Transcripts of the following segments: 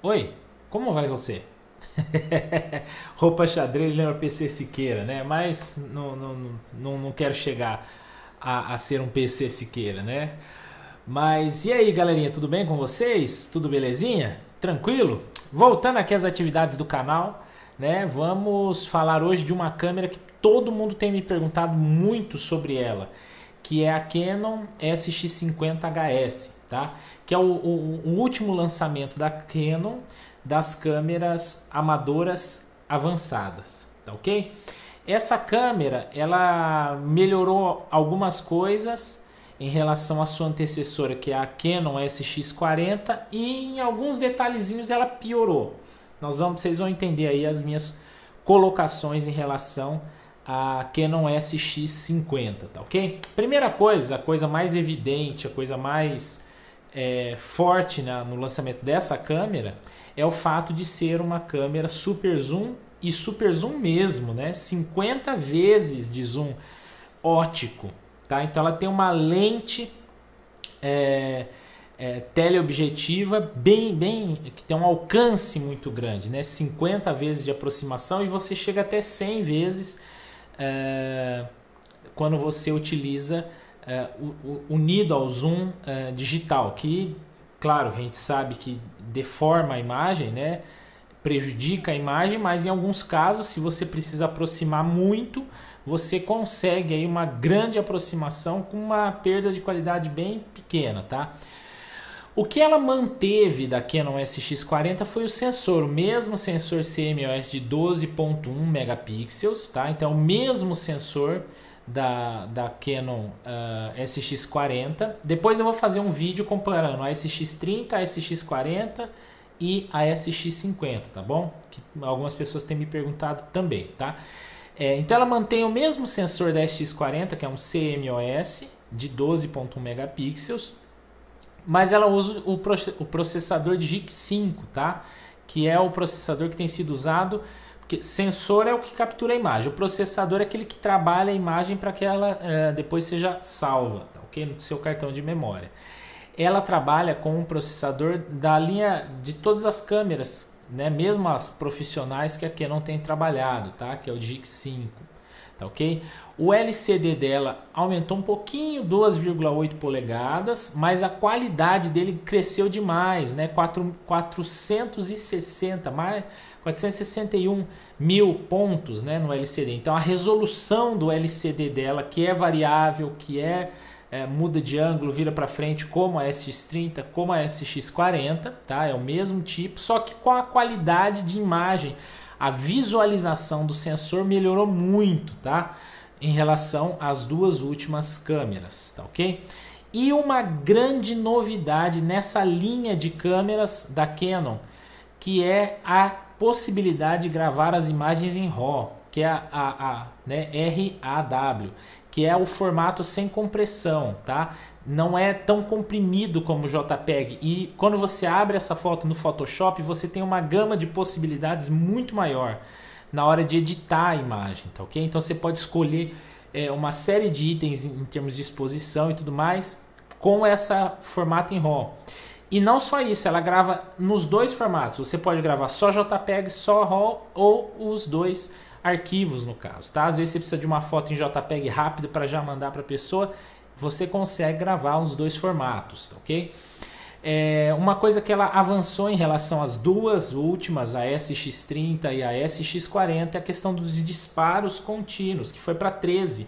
Oi, como vai você? Roupa xadrez lembra PC Siqueira, né? Mas não quero chegar a ser um PC Siqueira, né? Mas e aí, galerinha, tudo bem com vocês? Tudo belezinha? Tranquilo? Voltando aqui às atividades do canal, né? Vamos falar hoje de uma câmera que todo mundo tem me perguntado muito sobre ela, que é a Canon SX50 HS, tá? Que é o último lançamento da Canon das câmeras amadoras avançadas, tá ok? Essa câmera, ela melhorou algumas coisas em relação à sua antecessora, que é a Canon SX40, e em alguns detalhezinhos ela piorou. Vocês vão entender aí as minhas colocações em relação a Canon SX50, tá ok? Primeira coisa, a coisa mais evidente, a coisa mais forte no lançamento dessa câmera é o fato de ser uma câmera super zoom e super zoom mesmo, né? 50 vezes de zoom ótico, tá? Então ela tem uma lente teleobjetiva que tem um alcance muito grande, né? 50 vezes de aproximação, e você chega até 100 vezes quando você utiliza unido ao zoom digital, que, claro, a gente sabe que deforma a imagem, né? Prejudica a imagem, mas em alguns casos, se você precisa aproximar muito, você consegue aí uma grande aproximação com uma perda de qualidade bem pequena, tá? O que ela manteve da Canon SX40 foi o sensor, o mesmo sensor CMOS de 12.1 megapixels, tá? Então, o mesmo sensor da Canon SX40. Depois eu vou fazer um vídeo comparando a SX30, a SX40 e a SX50, tá bom? Que algumas pessoas têm me perguntado também, tá? Então ela mantém o mesmo sensor da SX40, que é um CMOS de 12.1 megapixels, mas ela usa o processador DIGIC 5, tá? Que é o processador que tem sido usado, porque sensor é o que captura a imagem, o processador é aquele que trabalha a imagem para que ela depois seja salva, tá ok? No seu cartão de memória. Ela trabalha com um processador da linha de todas as câmeras, né? Mesmo as profissionais que a Canon tem trabalhado, tá? Que é o DIGIC 5, tá ok? O LCD dela aumentou um pouquinho, 2,8 polegadas, mas a qualidade dele cresceu demais, né? 461 mil pontos, né? No LCD. Então a resolução do LCD dela, que é variável, que muda de ângulo, vira para frente, como a SX30, como a SX40, tá? É o mesmo tipo, só que com a qualidade de imagem, a visualização do sensor melhorou muito, tá? Em relação às duas últimas câmeras, tá ok? E uma grande novidade nessa linha de câmeras da Canon, que é a possibilidade de gravar as imagens em RAW, que é RAW, que é o formato sem compressão, tá? Não é tão comprimido como o JPEG, e quando você abre essa foto no Photoshop, você tem uma gama de possibilidades muito maior na hora de editar a imagem, tá ok? Então você pode escolher uma série de itens em termos de exposição e tudo mais com essa formato em RAW. E não só isso, ela grava nos dois formatos. Você pode gravar só JPEG, só RAW, ou os dois arquivos no caso, tá? Às vezes você precisa de uma foto em JPEG rápido para já mandar para a pessoa, você consegue gravar os dois formatos, tá ok? Uma coisa que ela avançou em relação às duas últimas, a SX30 e a SX40, é a questão dos disparos contínuos, que foi para 13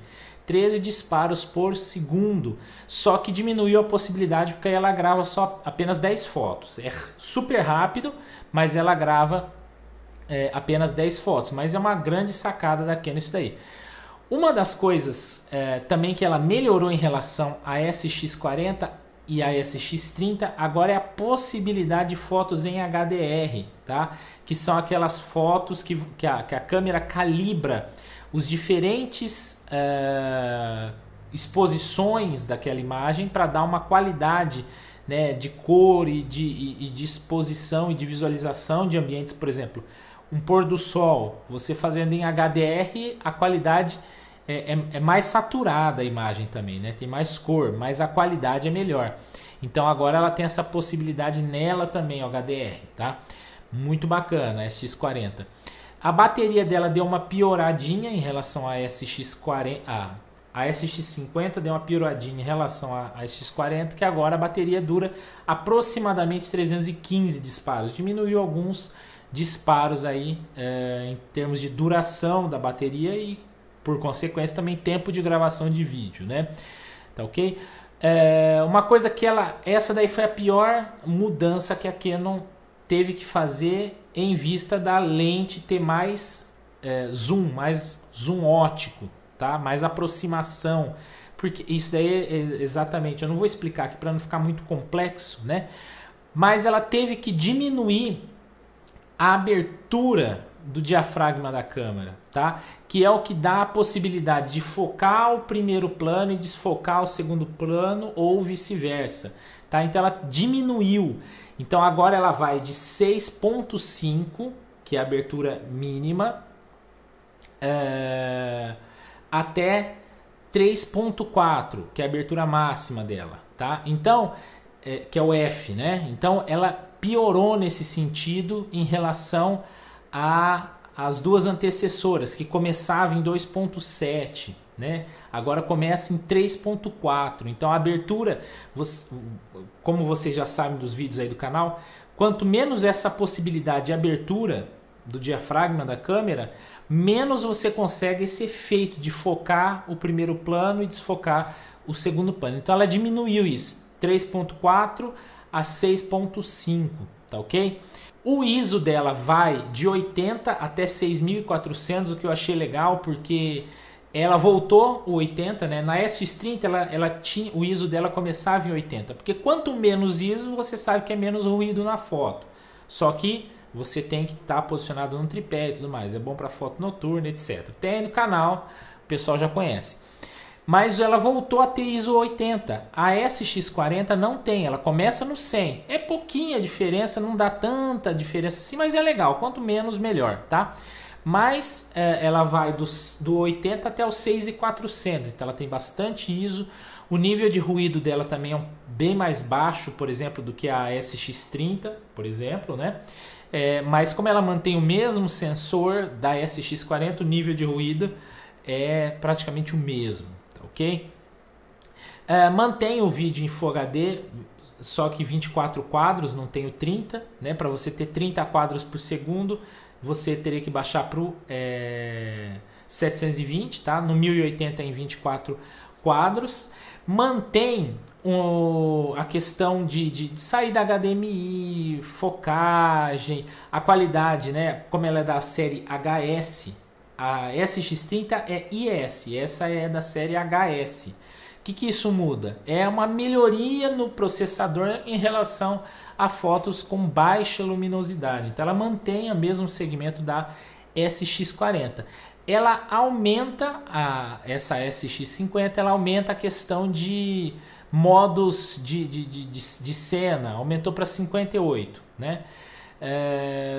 disparos por segundo, só que diminuiu a possibilidade porque ela grava apenas 10 fotos. É super rápido, mas ela grava apenas 10 fotos, mas é uma grande sacada da Canon isso daí. Uma das coisas também que ela melhorou em relação a SX40 e a SX30 agora é a possibilidade de fotos em HDR, tá? Que são aquelas fotos que a câmera calibra os diferentes exposições daquela imagem para dar uma qualidade, né, de cor e de exposição e de visualização de ambientes. Por exemplo, um pôr do sol, você fazendo em HDR, a qualidade é mais saturada a imagem também, né? Tem mais cor, mas a qualidade é melhor. Então agora ela tem essa possibilidade nela também, ó, HDR, tá? Muito bacana, a SX40. A bateria dela deu uma pioradinha em relação à SX40, a SX50 deu uma pioradinha em relação à SX40, que agora a bateria dura aproximadamente 315 disparos. Diminuiu alguns disparos aí em termos de duração da bateria e, por consequência, também tempo de gravação de vídeo, né? Tá ok? Uma coisa que essa daí foi a pior mudança que a Canon teve que fazer em vista da lente ter mais zoom óptico, tá? Mais aproximação, porque isso daí é exatamente, eu não vou explicar aqui para não ficar muito complexo, né? Mas ela teve que diminuir a abertura do diafragma da câmera, tá? Que é o que dá a possibilidade de focar o primeiro plano e desfocar o segundo plano ou vice-versa, tá? Então ela diminuiu. Então agora ela vai de 6.5, que é a abertura mínima, até 3.4, que é a abertura máxima dela, tá? Então, que é o F, né? Então ela piorou nesse sentido em relação as duas antecessoras, que começavam em 2.7, né? Agora começa em 3.4. então a abertura, como vocês já sabem dos vídeos aí do canal, quanto menos essa possibilidade de abertura do diafragma da câmera, menos você consegue esse efeito de focar o primeiro plano e desfocar o segundo plano. Então ela diminuiu isso, 3.4 a 6.5, tá ok? O ISO dela vai de 80 até 6400, o que eu achei legal, porque ela voltou o 80, né? Na SX30 o ISO dela começava em 80, porque quanto menos ISO, você sabe que é menos ruído na foto. Só que você tem que estar posicionado no tripé e tudo mais, é bom para foto noturna, etc. Tem no canal, o pessoal já conhece. Mas ela voltou a ter ISO 80. A SX40 não tem, ela começa no 100. É pouquinha a diferença, não dá tanta diferença assim, mas é legal. Quanto menos, melhor, tá? Mas ela vai do 80 até os 6400. Então ela tem bastante ISO. O nível de ruído dela também é bem mais baixo, por exemplo, do que a SX30, por exemplo, né? Mas como ela mantém o mesmo sensor da SX40, o nível de ruído é praticamente o mesmo. Ok, mantém o vídeo em Full HD, só que 24 quadros, não tem o 30, né? Para você ter 30 quadros por segundo, você teria que baixar para o 720, tá? No 1080 em 24 quadros. Mantém a questão de sair da HDMI, focagem, a qualidade, né? Como ela é da série HS. A SX30 é IS, essa é da série HS. O que isso muda? É uma melhoria no processador em relação a fotos com baixa luminosidade. Então ela mantém o mesmo segmento da SX40. Ela aumenta, essa SX50, ela aumenta a questão de modos de cena, aumentou para 58, né?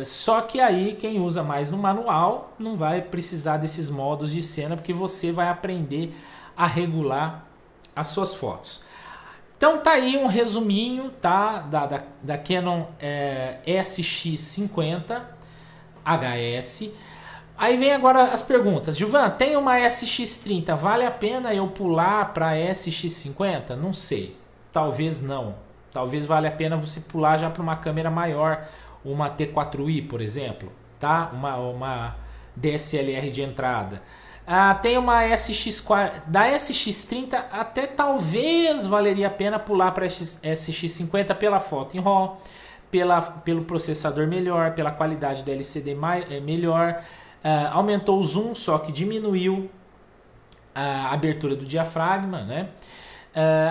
Só que aí quem usa mais no manual não vai precisar desses modos de cena, porque você vai aprender a regular as suas fotos. Então tá aí um resuminho, tá, da Canon SX50 HS. Aí vem agora as perguntas. Giovanna, tem uma SX30, vale a pena eu pular para SX50? Não sei, talvez não. Talvez valha a pena você pular já para uma câmera maior, uma T4i, por exemplo, tá? Uma DSLR de entrada. Tem uma SX40, da SX30 até talvez valeria a pena pular para SX50 pela foto em RAW, pelo processador melhor, pela qualidade do LCD melhor, aumentou o zoom, só que diminuiu a abertura do diafragma, né?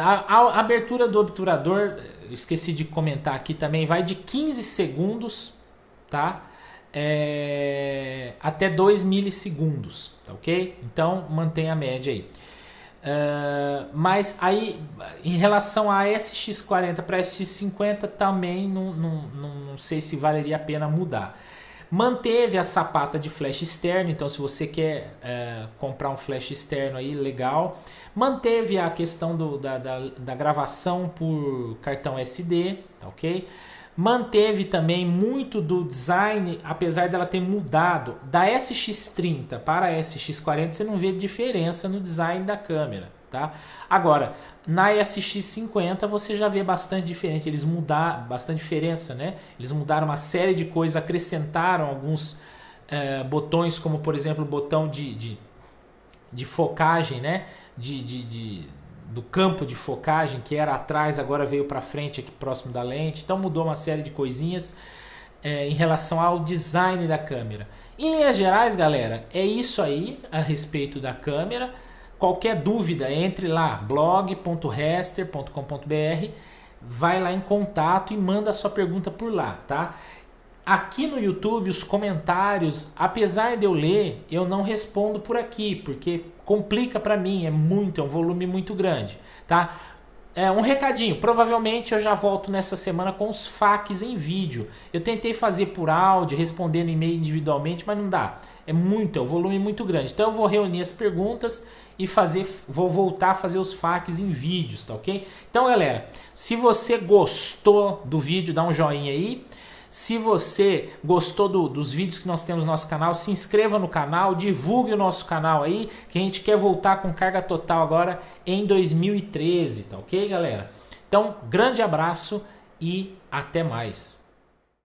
A abertura do obturador, esqueci de comentar aqui também, vai de 15 segundos, tá? Até 2 milissegundos, tá ok? Então mantém a média aí. Mas aí em relação a SX40 para SX50 também não sei se valeria a pena mudar. Manteve a sapata de flash externo, então se você quer comprar um flash externo aí, legal. Manteve a questão da gravação por cartão SD, tá ok? Manteve também muito do design, apesar dela ter mudado. Da SX30 para a SX40 você não vê diferença no design da câmera, tá? Agora, na SX50 você já vê bastante diferente, eles mudaram bastante diferença, né? Eles mudaram uma série de coisas, acrescentaram alguns botões, como por exemplo o botão de focagem, né? Do campo de focagem, que era atrás, agora veio para frente aqui próximo da lente. Então mudou uma série de coisinhas em relação ao design da câmera. Em linhas gerais, galera, é isso aí a respeito da câmera. Qualquer dúvida, entre lá, blog.rester.com.br, vai lá em contato e manda a sua pergunta por lá, tá? Aqui no YouTube, os comentários, apesar de eu ler, eu não respondo por aqui, porque complica para mim, é um volume muito grande, tá? Um recadinho, provavelmente eu já volto nessa semana com os FAQs em vídeo. Eu tentei fazer por áudio, respondendo e-mail individualmente, mas não dá. É um volume muito grande. Então eu vou reunir as perguntas e vou voltar a fazer os FAQs em vídeos, tá ok? Então galera, se você gostou do vídeo, dá um joinha aí. Se você gostou dos vídeos que nós temos no nosso canal, se inscreva no canal, divulgue o nosso canal aí, que a gente quer voltar com carga total agora em 2013, tá ok, galera? Então, grande abraço e até mais!